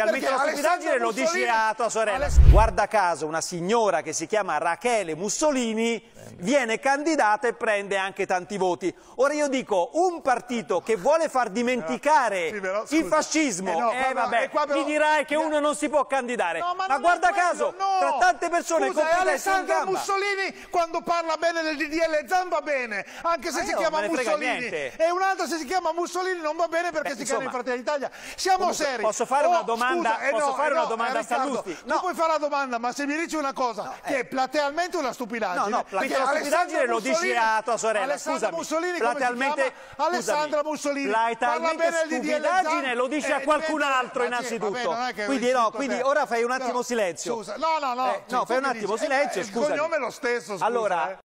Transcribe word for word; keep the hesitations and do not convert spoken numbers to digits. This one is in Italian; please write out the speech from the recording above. al mito stupidaggine lo dici a tua sorella. Aless Guarda caso, una signora che si chiama Rachele Mussolini viene candidata e prende anche tanti voti. Ora io dico, un partito che vuole far dimenticare eh no. Sì, però, il fascismo, eh, no, eh però, vabbè, però, mi dirai che uno non si può candidare. No, ma ma guarda quello, caso, no. tra tante persone... Scusa, è Alessandro Mussolini quando parla bene del D D L Zamba va bene, anche se ah, si chiama Mussolini. E un altro se si chiama Mussolini non va bene perché Beh, si chiama i Fratelli d'Italia. Siamo comunque, seri. Posso fare oh, una domanda, scusa, eh posso no, fare eh una no, domanda a Salusti? No. Tu puoi fare la domanda, ma se mi dici una cosa no, che eh. è platealmente una stupidaggine... No, no, stupidaggine lo dici a tua sorella, scusami. Mussolini platealmente Alessandra Mussolini parla bene del stupidaggine lo dici eh, a qualcun altro innanzitutto. Vabbè, quindi no, quindi ora fai un attimo silenzio. No, no, no. No, fai un attimo silenzio, scusa. Il cognome è lo stesso, scusa. Allora